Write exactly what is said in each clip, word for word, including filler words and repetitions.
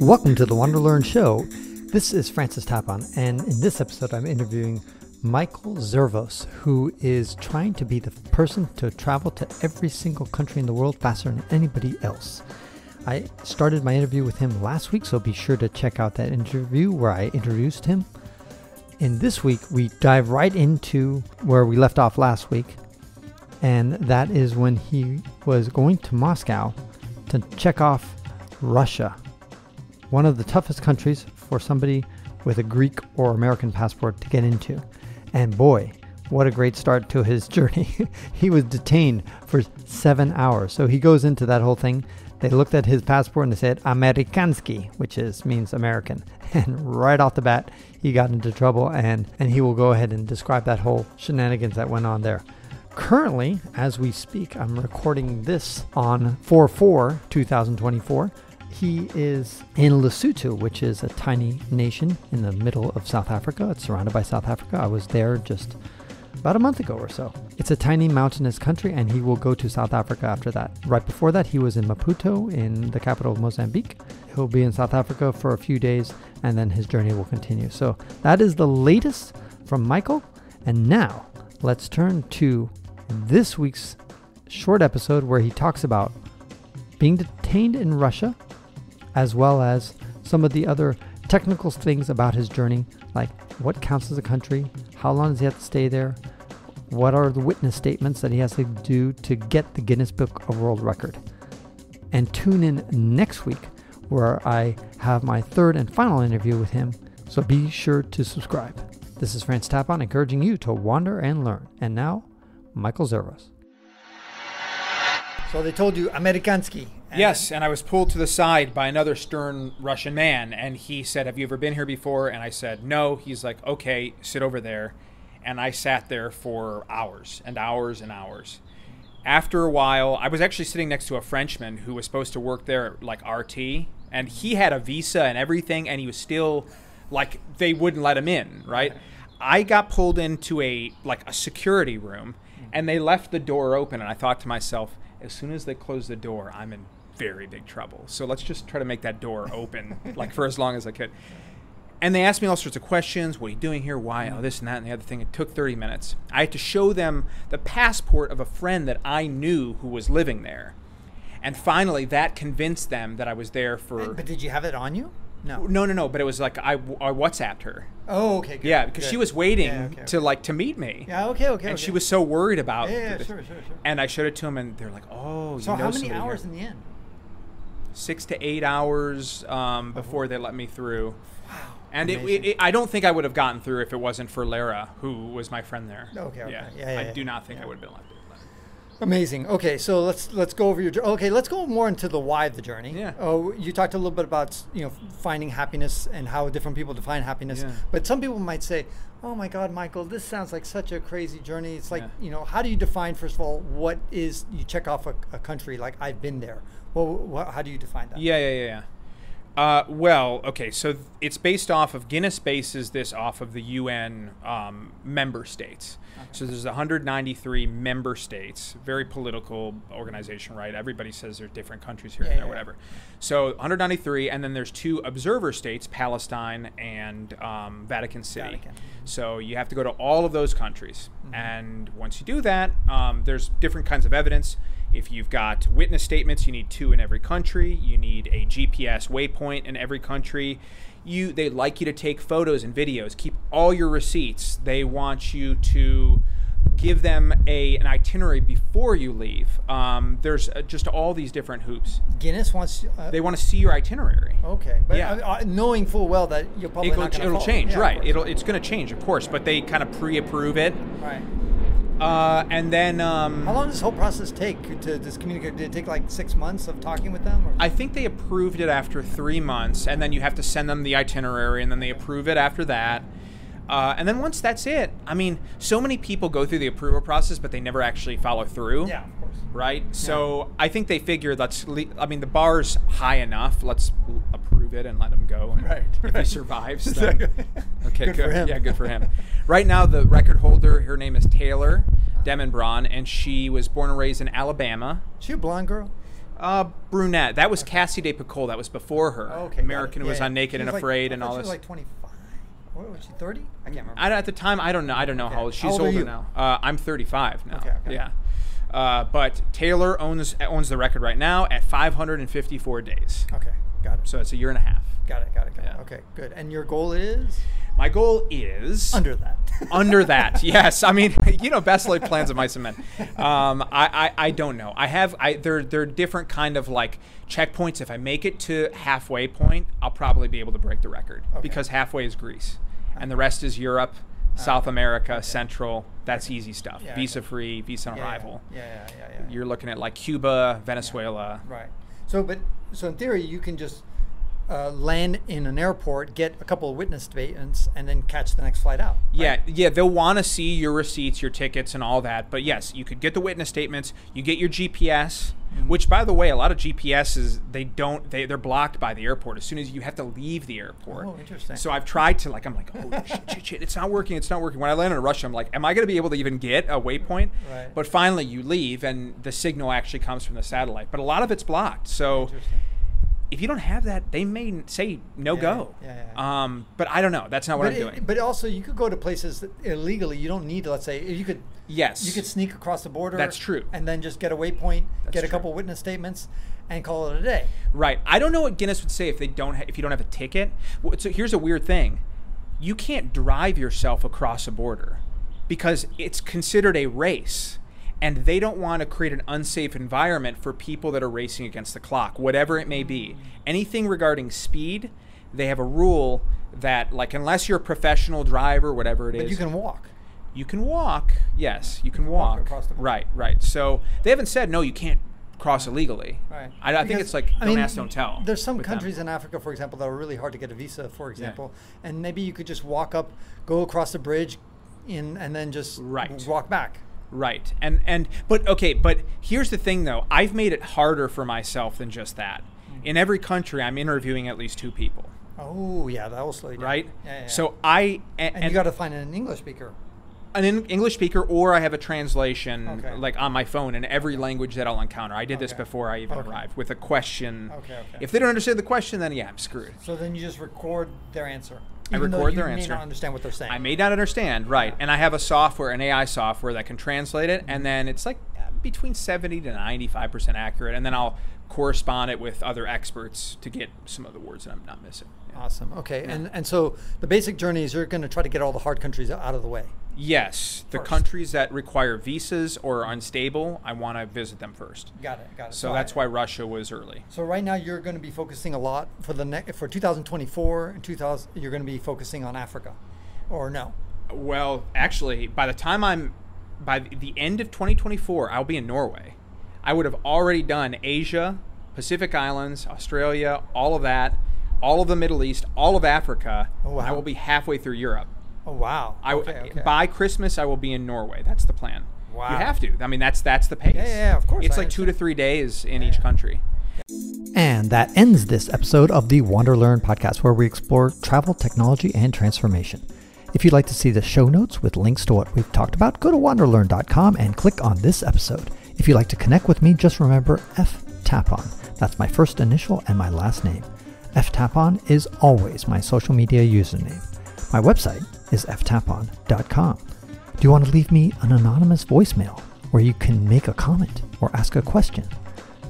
Welcome to the WanderLearn Show. This is Francis Tapon, and in this episode I'm interviewing Michael Zervos, who is trying to be the person to travel to every single country in the world faster than anybody else. I started my interview with him last week, so be sure to check out that interview where I introduced him. And this week we dive right into where we left off last week, and that is when he was going to Moscow to check off Russia, one of the toughest countries for somebody with a Greek or American passport to get into. And boy, what a great start to his journey. He was detained for seven hours. So he goes into that whole thing. They looked at his passport and they said Amerikanski, which is means American. And right off the bat, he got into trouble, and, and he will go ahead and describe that whole shenanigans that went on there. Currently, as we speak, I'm recording this on four four two thousand twenty-four. He is in Lesotho, which is a tiny nation in the middle of South Africa. It's surrounded by South Africa. I was there just about a month ago or so. It's a tiny mountainous country, and he will go to South Africa after that. Right before that, he was in Maputo, in the capital of Mozambique. He'll be in South Africa for a few days, and then his journey will continue. So that is the latest from Michael. And now let's turn to this week's short episode where he talks about being detained in Russia, as well as some of the other technical things about his journey, like what counts as a country, how long does he have to stay there, what are the witness statements that he has to do to get the Guinness Book of World Record. And tune in next week where I have my third and final interview with him, so be sure to subscribe. This is Francis Tapon encouraging you to wander and learn. And now, Michael Zervos. So they told you Amerikanski. And yes, and I was pulled to the side by another stern Russian man, and he said, "Have you ever been here before?" And I said, "No." He's like, "Okay, sit over there." And I sat there for hours and hours and hours. After a while, I was actually sitting next to a Frenchman who was supposed to work there at, like, R T, and he had a visa and everything, and he was still, like, they wouldn't let him in, right? I got pulled into a, like, a security room, and they left the door open, and I thought to myself, as soon as they close the door, I'm in very big trouble. So let's just try to make that door open, like, for as long as I could. And they asked me all sorts of questions. What are you doing here? Why? Oh, this and that and the other thing. It took thirty minutes. I had to show them the passport of a friend that I knew who was living there. And finally, that convinced them that I was there for... But did you have it on you? No. No, no, no. But it was like I, I WhatsApped her. Oh, okay. Good, yeah, because good. She was waiting yeah, okay, to like to meet me. Yeah, okay, okay. And okay. She was so worried about. Yeah, yeah, the, sure, sure, sure. And I showed it to them, and they're like, "Oh, so you know." So how many hours here in the end? Six to eight hours um, before oh. they let me through. Wow. And it, it, it, I don't think I would have gotten through if it wasn't for Lara, who was my friend there. Okay. Okay. Yeah. yeah, yeah I yeah, do not think yeah. I would have been let through. Amazing. Okay, so let's let's go over your journey. Okay, let's go more into the why of the journey. Yeah. Oh, you talked a little bit about, you know, finding happiness and how different people define happiness. Yeah. But some people might say, "Oh my God, Michael, this sounds like such a crazy journey." It's like, yeah. you know, how do you define, first of all, what is, you check off a, a country like I've been there. Well, what, how do you define that? Yeah, yeah, yeah. yeah. Uh, well, okay, so it's based off of, Guinness bases this off of the U N um, member states. Okay. So there's one hundred ninety-three member states, very political organization, right? Everybody says there's different countries here yeah, and there, yeah. whatever. So one hundred ninety-three, and then there's two observer states, Palestine and um, Vatican City. Vatican. So you have to go to all of those countries. Mm-hmm. And once you do that, um, there's different kinds of evidence. If you've got witness statements, you need two in every country. You need a G P S waypoint in every country. You, they like you to take photos and videos, keep all your receipts. They want you to give them a an itinerary before you leave. Um, there's uh, just all these different hoops. Guinness wants uh, they want to see your itinerary. Okay, but yeah. uh, knowing full well that you're probably it'll, not going to it'll follow. change, yeah, right? It'll it's going to change, of course, but they kind of pre-approve it. Right. Uh, and then um, how long does this whole process take to this communicate? Did it take like six months of talking with them? Or? I think they approved it after three months, and then you have to send them the itinerary, and then they approve it after that. Uh, and then once that's it, I mean, so many people go through the approval process, but they never actually follow through. Yeah, of course. Right? Yeah. So I think they figure that's, le I mean, the bar's high enough. Let's approve it and let him go. And right. If right. he survives, then. Exactly. Okay, good. good. For him. Yeah, good for him. Right now, the record holder, her name is Taylor Demenbron, and she was born and raised in Alabama. Is she a blonde girl? Uh, brunette. That was Cassie DePicole. That was before her. Oh, okay. American yeah, was yeah. on Naked and like, Afraid and all she was this. Like twenty-five. What was she? thirty? I can't remember. I, at the time, I don't know. I don't know okay. how old. She's how old older now. Uh, I'm thirty-five now. Okay, okay. Yeah. Uh, but Taylor owns owns the record right now at five hundred fifty-four days. Okay, got it. So it's a year and a half. Got it. Got it. Got yeah. it. Okay, good. And your goal is? My goal is under that. Under that, yes. I mean, you know, best laid plans of mice and men. Um, I, I, I don't know. I have. I there there are different kind of like checkpoints. If I make it to halfway point, I'll probably be able to break the record okay. because halfway is Greece, okay. and the rest is Europe, uh, South okay. America, okay. Central. That's okay. easy stuff. Yeah, visa okay. free, visa yeah, arrival. Yeah. Yeah, yeah, yeah, yeah. You're looking at like Cuba, Venezuela. Yeah. Right. So, but so in theory, you can just. Uh, land in an airport, get a couple of witness statements, and then catch the next flight out. Right? Yeah, yeah, they'll want to see your receipts, your tickets, and all that. But yes, you could get the witness statements. You get your G P S, mm-hmm. which, by the way, a lot of G P Ss they don't they they're blocked by the airport as soon as you have to leave the airport. Oh, interesting. So I've tried to like I'm like oh shit, shit shit it's not working it's not working. When I landed in Russia, I'm like, am I going to be able to even get a waypoint? Right. But finally, you leave, and the signal actually comes from the satellite. But a lot of it's blocked. So. Interesting. If you don't have that, they may say no yeah, go. Yeah, yeah, yeah. Um, but I don't know. That's not what but I'm it, doing. But also, you could go to places that illegally. You don't need to. Let's say you could. Yes. You could sneak across the border. That's true. And then just get a waypoint, that's get a true. couple witness statements, and call it a day. Right. I don't know what Guinness would say if they don't. Ha if you don't have a ticket. So here's a weird thing: you can't drive yourself across a border because it's considered a race. And they don't want to create an unsafe environment for people that are racing against the clock, whatever it may be. Anything regarding speed, they have a rule that, like, unless you're a professional driver, whatever it but is. But you can walk. You can walk. Yes, you can, you can walk. walk across the right, right. So they haven't said, no, you can't cross illegally. Right. I, I think it's like, don't I mean, ask, don't tell. There's some countries them. in Africa, for example, that are really hard to get a visa, for example. Yeah. And maybe you could just walk up, go across the bridge, in, and then just right. walk back. Right. And, and, but okay, but here's the thing though, I've made it harder for myself than just that. Mm-hmm. In every country, I'm interviewing at least two people. Oh yeah, that'll slow you down. Right? Yeah, yeah. So I, and, and you and gotta find an English speaker. An in English speaker, or I have a translation okay. like on my phone in every language that I'll encounter. I did okay. this before I even okay. arrived with a question. Okay, okay. If they don't understand the question, then yeah, I'm screwed. So then you just record their answer. I Even record you their may answer. I may not understand what they're saying. I may not understand, right. Yeah. And I have a software, an A I software that can translate it. Mm-hmm. And then it's like between seventy to ninety-five percent accurate. And then I'll correspond it with other experts to get some of the words that I'm not missing. Yeah. Awesome. Okay. Yeah. And, and so the basic journey is you're going to try to get all the hard countries out of the way. Yes. The first. countries that require visas or are unstable, I want to visit them first. Got it. Got it. So got that's it. why Russia was early. So right now you're going to be focusing a lot for the next for two thousand twenty-four and two thousand you're going to be focusing on Africa or no? Well, actually, by the time I'm by the end of twenty twenty-four, I'll be in Norway. I would have already done Asia, Pacific Islands, Australia, all of that, all of the Middle East, all of Africa. Oh, wow. I will be halfway through Europe. Oh wow! I okay, okay. By Christmas, I will be in Norway. That's the plan. Wow! You have to. I mean, that's that's the pace. Yeah, yeah, yeah of course. It's I like understand. two to three days in yeah, each yeah. country. And that ends this episode of the WanderLearn podcast, where we explore travel, technology, and transformation. If you'd like to see the show notes with links to what we've talked about, go to wanderlearn dot com and click on this episode. If you'd like to connect with me, just remember F Tapon. That's my first initial and my last name. F Tapon is always my social media username. My website is f tapon dot com. Do you want to leave me an anonymous voicemail where you can make a comment or ask a question?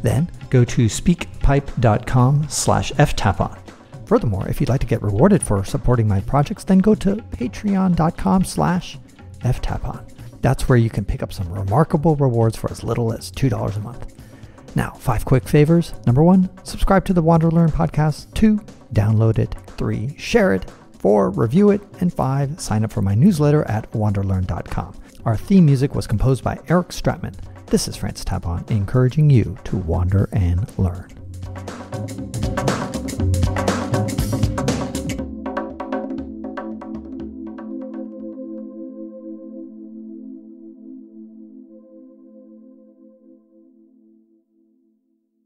Then go to speakpipe dot com slash f tapon. Furthermore, if you'd like to get rewarded for supporting my projects, then go to patreon dot com slash f tapon. That's where you can pick up some remarkable rewards for as little as two dollars a month. Now, five quick favors. Number one, subscribe to the WanderLearn podcast. Two, download it. Three, share it. Four, review it. And five, sign up for my newsletter at wanderlearn dot com. Our theme music was composed by Eric Stratman. This is Francis Tapon, encouraging you to wander and learn.